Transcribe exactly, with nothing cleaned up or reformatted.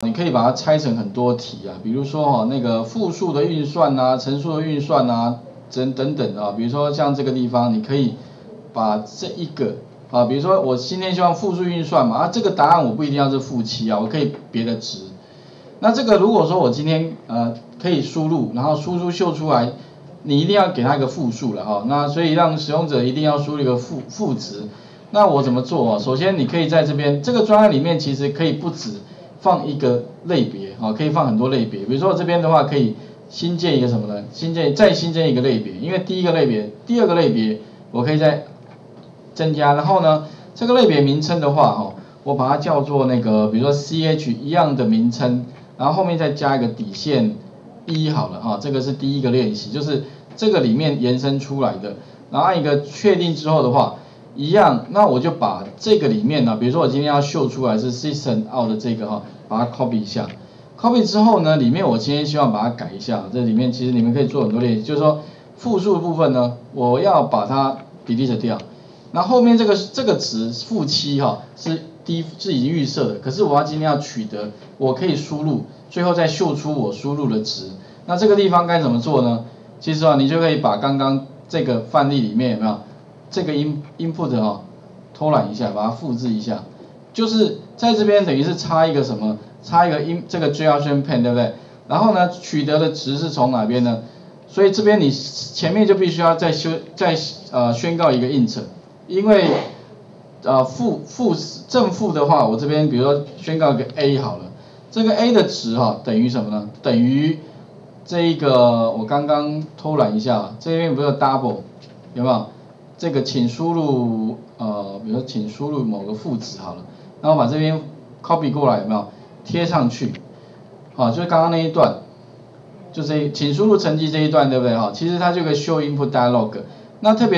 你可以把它拆成很多题啊，比如说哦那个复数的运算啊，乘数的运算啊，等等等啊，比如说像这个地方，你可以把这一个啊，比如说我今天希望复数运算嘛，啊这个答案我不一定要是负七啊，我可以别的值。那这个如果说我今天呃可以输入，然后输出秀出来，你一定要给它一个负数了哈、哦，那所以让使用者一定要输入一个负负值。那我怎么做啊？首先你可以在这边这个专案里面其实可以不止 放一个类别啊，可以放很多类别。比如说这边的话，可以新建一个什么呢？新建再新建一个类别，因为第一个类别、第二个类别我可以再增加。然后呢，这个类别名称的话，哦，我把它叫做那个，比如说 C H 一样的名称，然后后面再加一个底线一好了哈。这个是第一个练习，就是这个里面延伸出来的。然后按一个确定之后的话， 一样，那我就把这个里面呢、啊，比如说我今天要秀出来是 system out 的这个哈、哦，把它 copy 一下 ，copy 之后呢，里面我今天希望把它改一下，这里面其实你们可以做很多练习，就是说复数的部分呢，我要把它 delete 掉，那后面这个这个值负七哈是低是已经预设的，可是我要今天要取得，我可以输入，最后再秀出我输入的值，那这个地方该怎么做呢？其实啊，你就可以把刚刚这个范例里面有没有？ 这个 in input 哦，偷懒一下，把它复制一下，就是在这边等于是插一个什么，插一个 in 这个 JOptionPane 对不对？然后呢，取得的值是从哪边呢？所以这边你前面就必须要再修再呃宣告一个 int， 因为呃负负正负的话，我这边比如说宣告一个 a 好了，这个 a 的值哈、哦、等于什么呢？等于这一个我刚刚偷懒一下，这边不是 double 有没有？ 这个请输入呃，比如说请输入某个负值好了，然后把这边 copy 过来有没有贴上去？好，就是刚刚那一段，就是请输入成绩这一段对不对？哈，其实它就可以show input dialog。那特别